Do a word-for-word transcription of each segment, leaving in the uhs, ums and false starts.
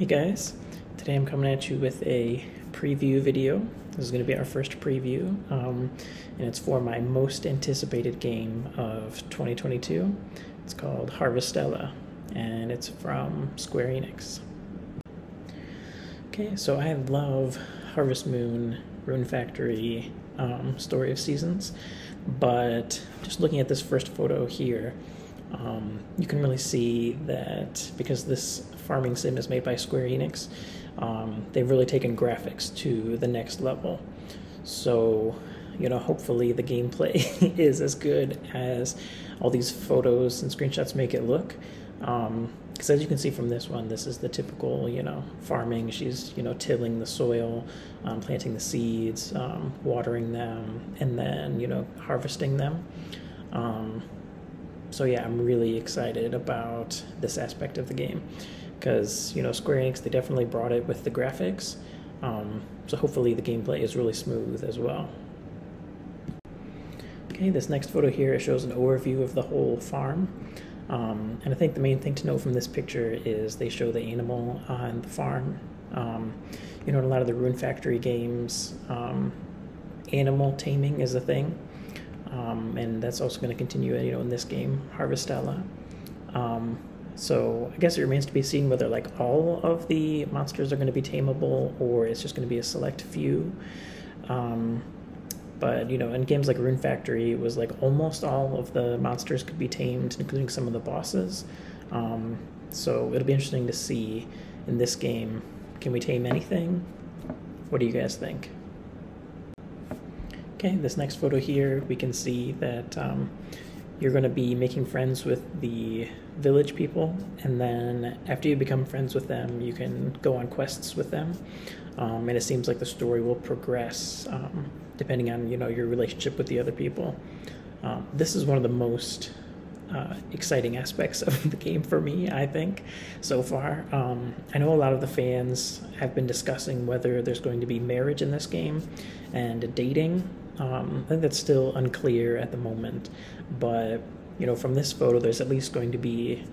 Hey guys, today I'm coming at you with a preview video. This is going to be our first preview, um, and it's for my most anticipated game of twenty twenty-two. It's called Harvestella, and it's from Square Enix. Okay, so I love Harvest Moon, Rune Factory, um, Story of Seasons, but just looking at this first photo here, Um, you can really see that because this farming sim is made by Square Enix, um, they've really taken graphics to the next level. So, you know, hopefully the gameplay is as good as all these photos and screenshots make it look. Um, because as you can see from this one, this is the typical, you know, farming. She's, you know, tilling the soil, um, planting the seeds, um, watering them, and then, you know, harvesting them. Um, So yeah, I'm really excited about this aspect of the game because, you know, Square Enix, they definitely brought it with the graphics. Um, so hopefully the gameplay is really smooth as well. Okay, this next photo here, it shows an overview of the whole farm. Um, and I think the main thing to know from this picture is they show the animal on the farm. Um, you know, in a lot of the Rune Factory games, um, animal taming is a thing. Um, and that's also going to continue, you know, in this game, Harvestella. Um, so I guess it remains to be seen whether, like, all of the monsters are going to be tameable or it's just going to be a select few. Um, but, you know, in games like Rune Factory, it was, like, almost all of the monsters could be tamed, including some of the bosses. Um, so it'll be interesting to see in this game, can we tame anything? What do you guys think? Okay, this next photo here, we can see that um, you're going to be making friends with the village people, and then after you become friends with them, you can go on quests with them, um, and it seems like the story will progress um, depending on, you know, your relationship with the other people. Um, this is one of the most uh, exciting aspects of the game for me, I think, so far. Um, I know a lot of the fans have been discussing whether there's going to be marriage in this game and dating. Um, I think that's still unclear at the moment, but, you know, from this photo, there's at least going to be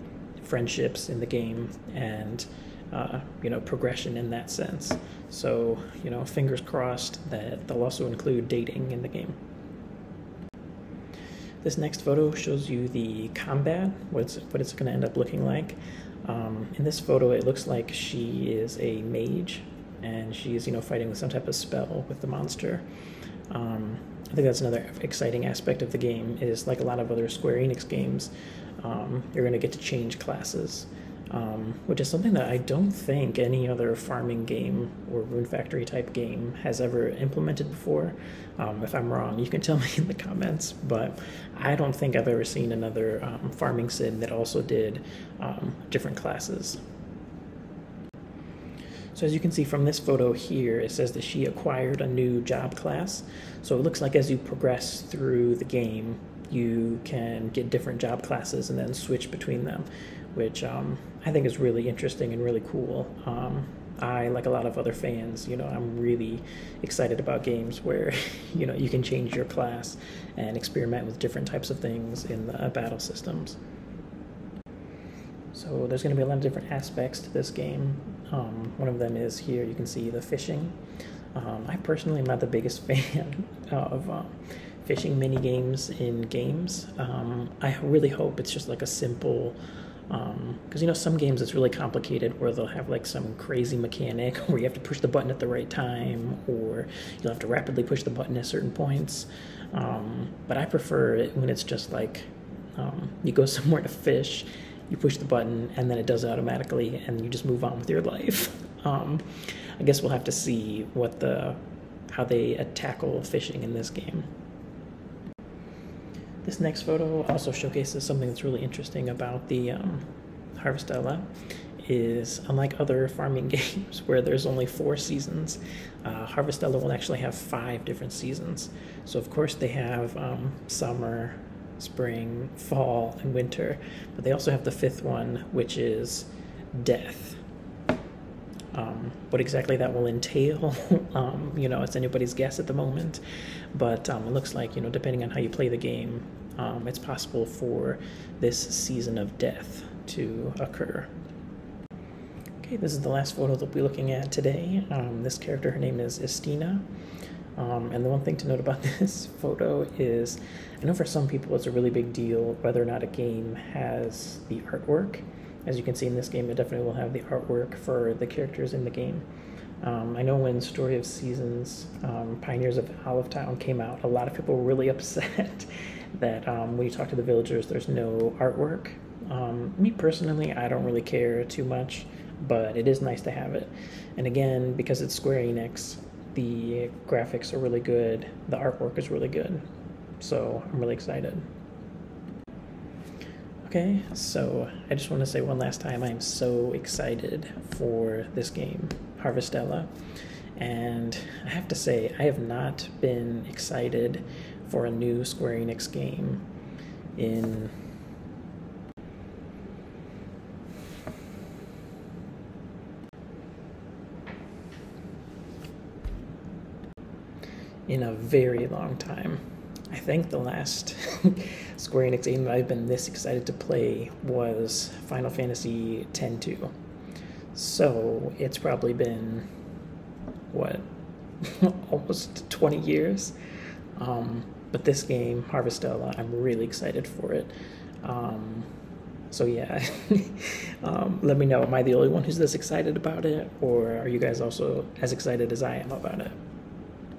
friendships in the game and, uh, you know, progression in that sense. So, you know, fingers crossed that they'll also include dating in the game. This next photo shows you the combat, what it's, what it's going to end up looking like. Um, in this photo, it looks like she is a mage, and she's, you know, fighting with some type of spell with the monster. Um, I think that's another exciting aspect of the game is, like a lot of other Square Enix games, um, you're going to get to change classes, um, which is something that I don't think any other farming game or Rune Factory type game has ever implemented before. Um, if I'm wrong, you can tell me in the comments, but I don't think I've ever seen another um, farming sim that also did um, different classes. So as you can see from this photo here, it says that she acquired a new job class. So it looks like as you progress through the game, you can get different job classes and then switch between them, which um, I think is really interesting and really cool. Um, I, like a lot of other fans, you know, I'm really excited about games where, you know, you can change your class and experiment with different types of things in the battle systems. So there's going to be a lot of different aspects to this game. Um, one of them is here, you can see the fishing. Um, I personally am not the biggest fan of um, fishing mini games in games. Um, I really hope it's just like a simple, because um, you know, some games it's really complicated where they'll have like some crazy mechanic where you have to push the button at the right time, or you'll have to rapidly push the button at certain points. Um, but I prefer it when it's just like um, you go somewhere to fish, you push the button, and then it does it automatically, and you just move on with your life. Um, I guess we'll have to see what the how they tackle fishing in this game. This next photo also showcases something that's really interesting about the um, Harvestella, is unlike other farming games where there's only four seasons, uh, Harvestella will actually have five different seasons. So of course they have um, summer, spring, fall, and winter, but they also have the fifth one, which is death. Um, what exactly that will entail, um, you know, it's anybody's guess at the moment, but um, it looks like, you know, depending on how you play the game, um, it's possible for this season of death to occur. Okay, this is the last photo that we'll be looking at today. Um, this character, her name is Estina. Um, and the one thing to note about this photo is, I know for some people it's a really big deal whether or not a game has the artwork. As you can see in this game, it definitely will have the artwork for the characters in the game. Um, I know when Story of Seasons, um, Pioneers of Olive Town came out, a lot of people were really upset that um, when you talk to the villagers, there's no artwork. Um, me personally, I don't really care too much, but it is nice to have it. And again, because it's Square Enix, the graphics are really good, the artwork is really good, so I'm really excited. Okay, so I just want to say one last time, I am so excited for this game, Harvestella, and I have to say, I have not been excited for a new Square Enix game in... in a very long time. I think the last Square Enix game that I've been this excited to play was Final Fantasy X two. So it's probably been, what, almost twenty years? Um, but this game, Harvestella, I'm really excited for it. Um, so yeah, um, let me know, am I the only one who's this excited about it? Or are you guys also as excited as I am about it?